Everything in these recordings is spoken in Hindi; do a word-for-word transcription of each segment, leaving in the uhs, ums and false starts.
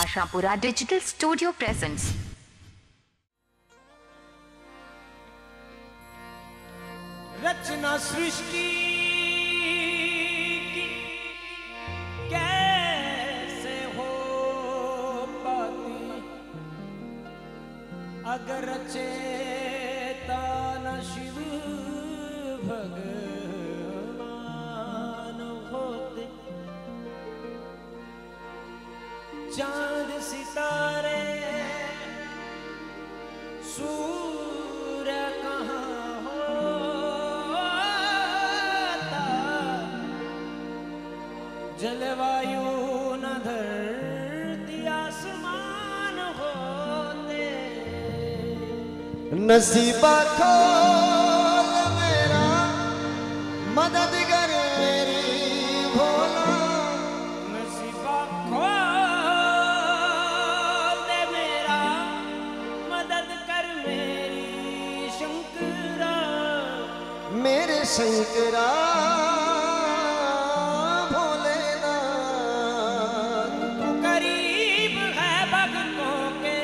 Ashapura digital studio presents. रचना सृष्टि की कैसे हो पाती अगर चेता न शिव भगवान होते। चांद सितारे सूर्य कहाँ होता, जलवायु न धरती आसमान होते। नसीबा खोल मेरा मददगार मेरी भोला, नसीबा खोल मेरा मदद कर मेरी शंकरा, मेरे शंकरा भोलेनाथ। तू करीब है भक्तों के,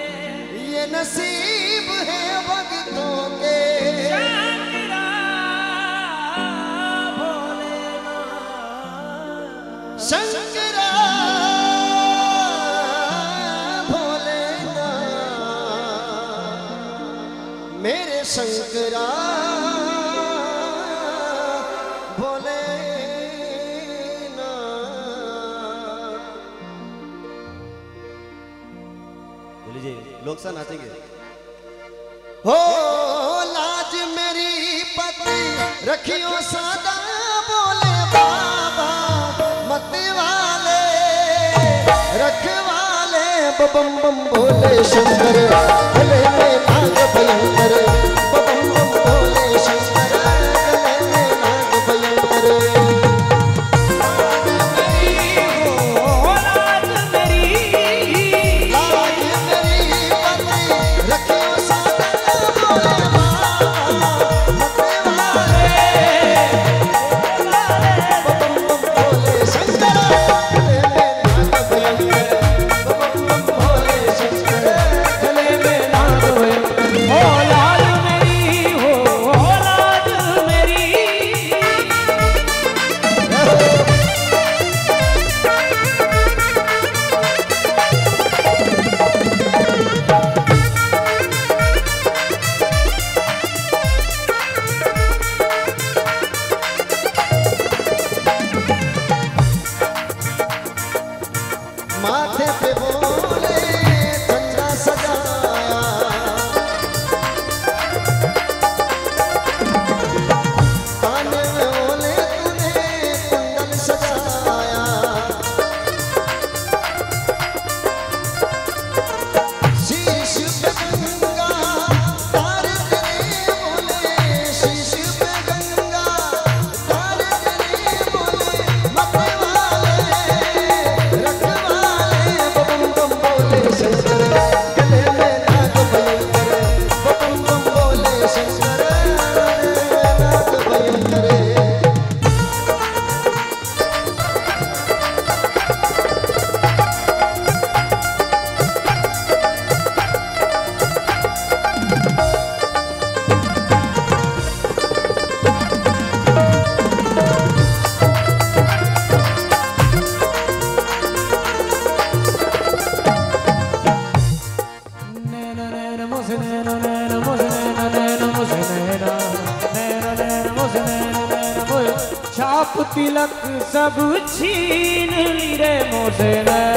ये नसीब है भक्तों के, शंकरा भोलेनाथ, मेरे शंकरा भोलेनाथ। लीजिए लोग सा नाचेंगे। हो लाज मेरी पति रखियो सदा बोले बाबा, मति वाले रखवाले बम बम भोले शंकर, भले में भाग भयंकर बम बम भोले शंकर, भले में भाग भयंकर। लाज मेरी पति रखियो सदा बोले बाबा, मति वाले बम बम भोले शंकर, भले में नाथ भयंकर बम बम भोले शंकर, भले में नाथ भयंकर। हो लाज मेरी, हो लाज मेरी, माथे पे बोले झंडा सजाया, कान में बोले तूने कुंडल सजाया, शीश पे गंगा तार तेरे बोले, शीश पे गंगा तार तेरे बोले, मथे वाले रखवाले बम बम बोले शंकर, गले में नाग भयंकर बम बम बोले शंकर, गले में नाग भयंकर। छाप तिलक सब छीन ली रे मोसे।